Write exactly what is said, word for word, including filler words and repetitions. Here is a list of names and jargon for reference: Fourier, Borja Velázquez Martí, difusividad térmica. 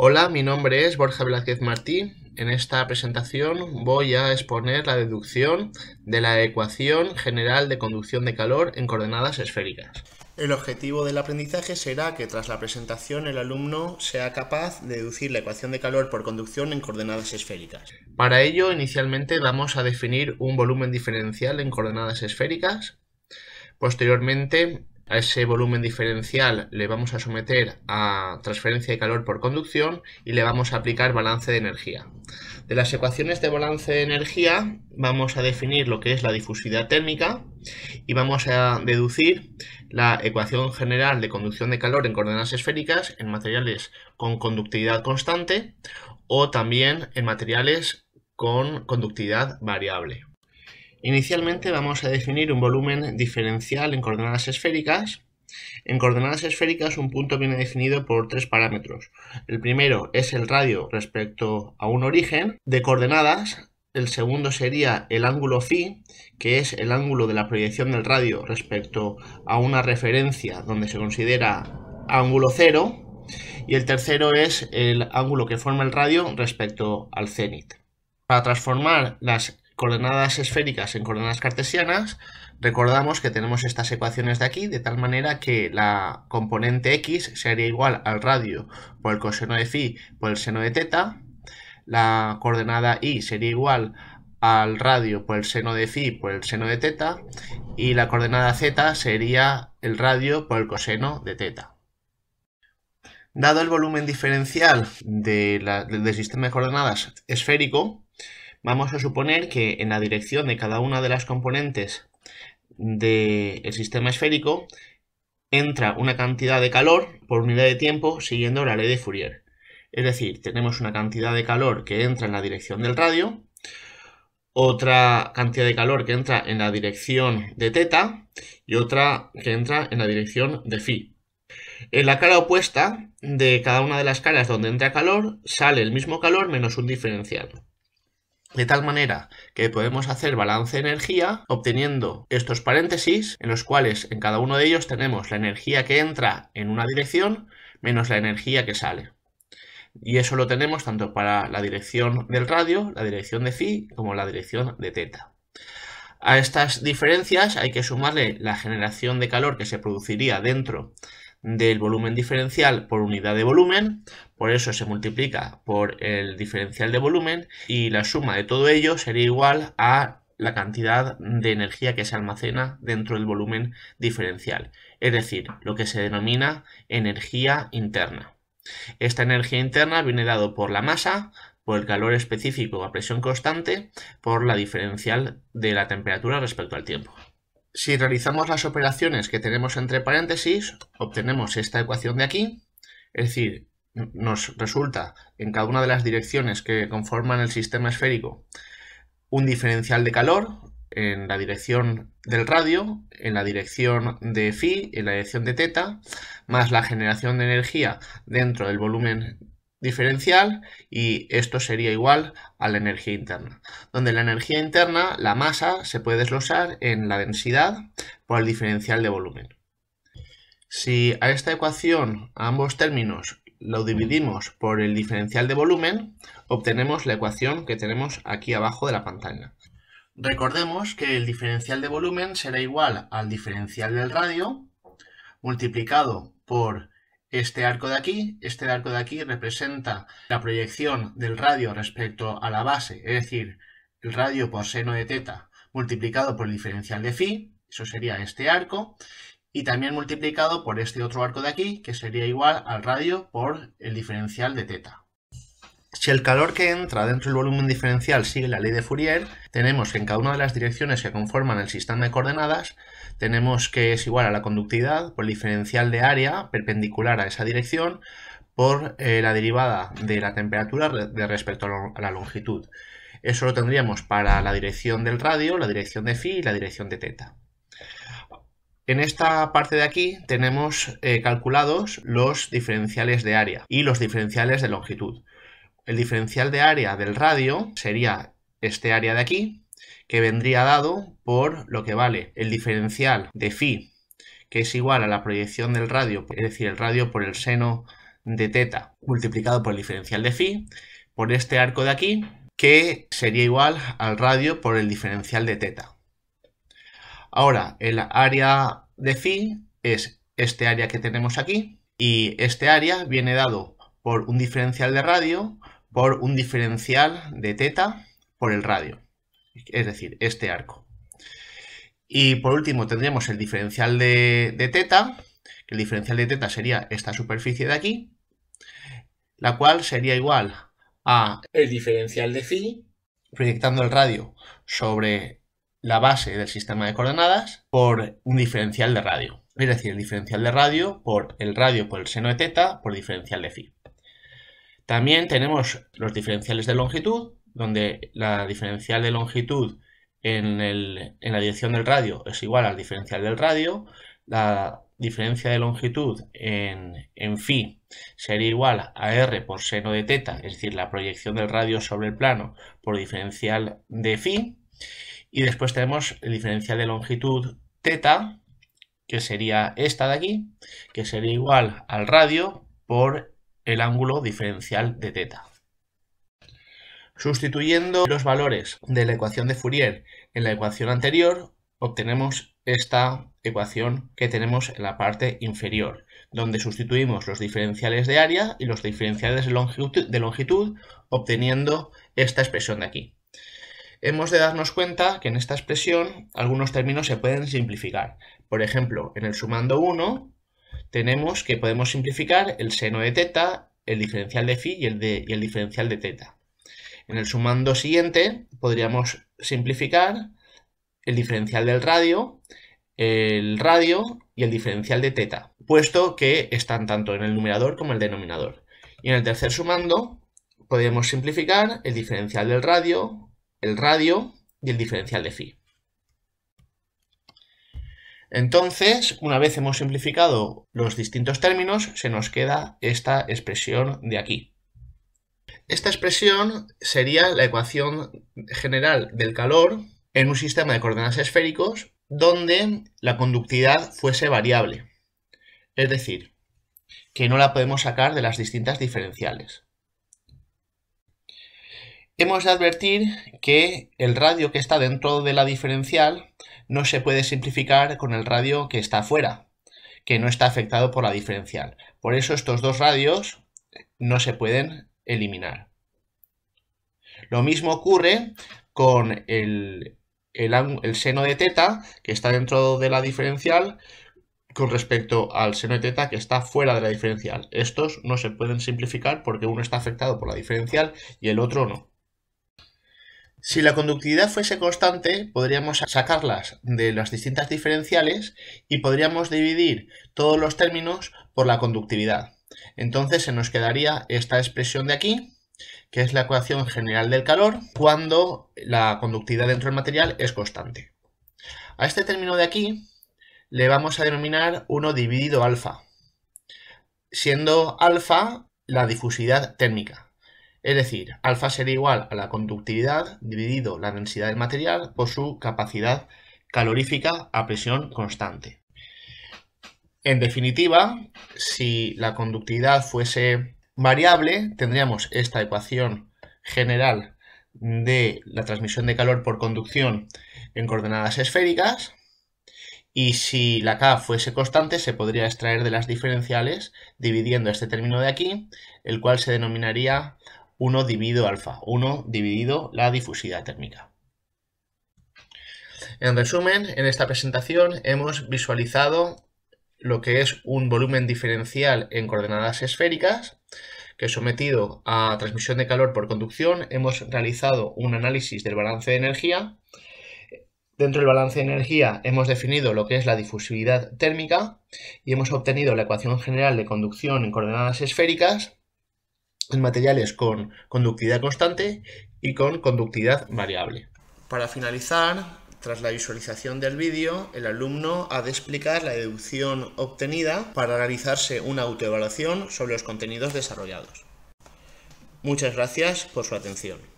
Hola, mi nombre es Borja Velázquez Martí. En esta presentación voy a exponer la deducción de la ecuación general de conducción de calor en coordenadas esféricas. El objetivo del aprendizaje será que tras la presentación el alumno sea capaz de deducir la ecuación de calor por conducción en coordenadas esféricas. Para ello, inicialmente vamos a definir un volumen diferencial en coordenadas esféricas. Posteriormente, a ese volumen diferencial le vamos a someter a transferencia de calor por conducción y le vamos a aplicar balance de energía. De las ecuaciones de balance de energía vamos a definir lo que es la difusividad térmica y vamos a deducir la ecuación general de conducción de calor en coordenadas esféricas en materiales con conductividad constante o también en materiales con conductividad variable. Inicialmente vamos a definir un volumen diferencial en coordenadas esféricas. En coordenadas esféricas un punto viene definido por tres parámetros. El primero es el radio respecto a un origen de coordenadas. El segundo sería el ángulo phi, que es el ángulo de la proyección del radio respecto a una referencia donde se considera ángulo cero. Y el tercero es el ángulo que forma el radio respecto al cenit. Para transformar las coordenadas esféricas en coordenadas cartesianas, recordamos que tenemos estas ecuaciones de aquí, de tal manera que la componente x sería igual al radio por el coseno de phi por el seno de teta, la coordenada y sería igual al radio por el seno de phi por el seno de teta, y la coordenada z sería el radio por el coseno de teta. Dado el volumen diferencial de la, del sistema de coordenadas esférico, vamos a suponer que en la dirección de cada una de las componentes del sistema esférico entra una cantidad de calor por unidad de tiempo siguiendo la ley de Fourier. Es decir, tenemos una cantidad de calor que entra en la dirección del radio, otra cantidad de calor que entra en la dirección de teta y otra que entra en la dirección de phi. En la cara opuesta de cada una de las caras donde entra calor sale el mismo calor menos un diferencial. De tal manera que podemos hacer balance de energía obteniendo estos paréntesis en los cuales en cada uno de ellos tenemos la energía que entra en una dirección menos la energía que sale. Y eso lo tenemos tanto para la dirección del radio, la dirección de phi como la dirección de teta. A estas diferencias hay que sumarle la generación de calor que se produciría dentro del volumen diferencial por unidad de volumen, por eso se multiplica por el diferencial de volumen y la suma de todo ello sería igual a la cantidad de energía que se almacena dentro del volumen diferencial, es decir, lo que se denomina energía interna. Esta energía interna viene dado por la masa, por el calor específico a presión constante, por la diferencial de la temperatura respecto al tiempo. Si realizamos las operaciones que tenemos entre paréntesis, obtenemos esta ecuación de aquí, es decir, nos resulta en cada una de las direcciones que conforman el sistema esférico un diferencial de calor en la dirección del radio, en la dirección de phi, en la dirección de teta, más la generación de energía dentro del volumen diferencial, y esto sería igual a la energía interna, donde la energía interna, la masa, se puede desglosar en la densidad por el diferencial de volumen. Si a esta ecuación, a ambos términos, lo dividimos por el diferencial de volumen, obtenemos la ecuación que tenemos aquí abajo de la pantalla. Recordemos que el diferencial de volumen será igual al diferencial del radio multiplicado por este arco de aquí. Este arco de aquí representa la proyección del radio respecto a la base, es decir, el radio por seno de teta multiplicado por el diferencial de phi, eso sería este arco, y también multiplicado por este otro arco de aquí, que sería igual al radio por el diferencial de teta. Si el calor que entra dentro del volumen diferencial sigue la ley de Fourier, tenemos que en cada una de las direcciones que conforman el sistema de coordenadas, tenemos que es igual a la conductividad por el diferencial de área perpendicular a esa dirección por eh, la derivada de la temperatura de respecto a la longitud. Eso lo tendríamos para la dirección del radio, la dirección de phi y la dirección de teta. En esta parte de aquí tenemos eh, calculados los diferenciales de área y los diferenciales de longitud. El diferencial de área del radio sería este área de aquí, que vendría dado por lo que vale el diferencial de phi, que es igual a la proyección del radio, es decir, el radio por el seno de θ multiplicado por el diferencial de phi por este arco de aquí, que sería igual al radio por el diferencial de θ. Ahora, el área de phi es este área que tenemos aquí, y este área viene dado por un diferencial de radio por un diferencial de θ por el radio, es decir, este arco. Y por último tendremos el diferencial de, de θ, que el diferencial de θ sería esta superficie de aquí, la cual sería igual a el diferencial de phi, proyectando el radio sobre la base del sistema de coordenadas por un diferencial de radio, es decir, el diferencial de radio por el radio por el seno de θ por diferencial de phi. También tenemos los diferenciales de longitud, donde la diferencial de longitud en, el, en la dirección del radio es igual al diferencial del radio, la diferencia de longitud en, en phi sería igual a r por seno de θ, es decir, la proyección del radio sobre el plano por diferencial de phi, y después tenemos el diferencial de longitud θ, que sería esta de aquí, que sería igual al radio por el ángulo diferencial de θ. Sustituyendo los valores de la ecuación de Fourier en la ecuación anterior, obtenemos esta ecuación que tenemos en la parte inferior, donde sustituimos los diferenciales de área y los diferenciales de longitud, de longitud obteniendo esta expresión de aquí. Hemos de darnos cuenta que en esta expresión algunos términos se pueden simplificar. Por ejemplo, en el sumando uno tenemos que podemos simplificar el seno de θ, el diferencial de phi y el, de, y el diferencial de θ. En el sumando siguiente podríamos simplificar el diferencial del radio, el radio y el diferencial de θ, puesto que están tanto en el numerador como en el denominador. Y en el tercer sumando podríamos simplificar el diferencial del radio, el radio y el diferencial de phi. Entonces, una vez hemos simplificado los distintos términos, se nos queda esta expresión de aquí. Esta expresión sería la ecuación general del calor en un sistema de coordenadas esféricos donde la conductividad fuese variable. Es decir, que no la podemos sacar de las distintas diferenciales. Hemos de advertir que el radio que está dentro de la diferencial no se puede simplificar con el radio que está fuera, que no está afectado por la diferencial. Por eso estos dos radios no se pueden eliminar. Lo mismo ocurre con el, el, el seno de θ que está dentro de la diferencial con respecto al seno de θ que está fuera de la diferencial. Estos no se pueden simplificar porque uno está afectado por la diferencial y el otro no. Si la conductividad fuese constante, podríamos sacarlas de las distintas diferenciales y podríamos dividir todos los términos por la conductividad. Entonces se nos quedaría esta expresión de aquí, que es la ecuación general del calor cuando la conductividad dentro del material es constante. A este término de aquí le vamos a denominar uno dividido alfa, siendo alfa la difusividad térmica. Es decir, alfa sería igual a la conductividad dividido la densidad del material por su capacidad calorífica a presión constante. En definitiva, si la conductividad fuese variable, tendríamos esta ecuación general de la transmisión de calor por conducción en coordenadas esféricas, y si la K fuese constante, se podría extraer de las diferenciales dividiendo este término de aquí, el cual se denominaría uno dividido alfa, uno dividido la difusividad térmica. En resumen, en esta presentación hemos visualizado lo que es un volumen diferencial en coordenadas esféricas, que sometido a transmisión de calor por conducción hemos realizado un análisis del balance de energía. Dentro del balance de energía hemos definido lo que es la difusividad térmica y hemos obtenido la ecuación general de conducción en coordenadas esféricas en materiales con conductividad constante y con conductividad variable. Para finalizar, tras la visualización del vídeo, el alumno ha de explicar la deducción obtenida para realizarse una autoevaluación sobre los contenidos desarrollados. Muchas gracias por su atención.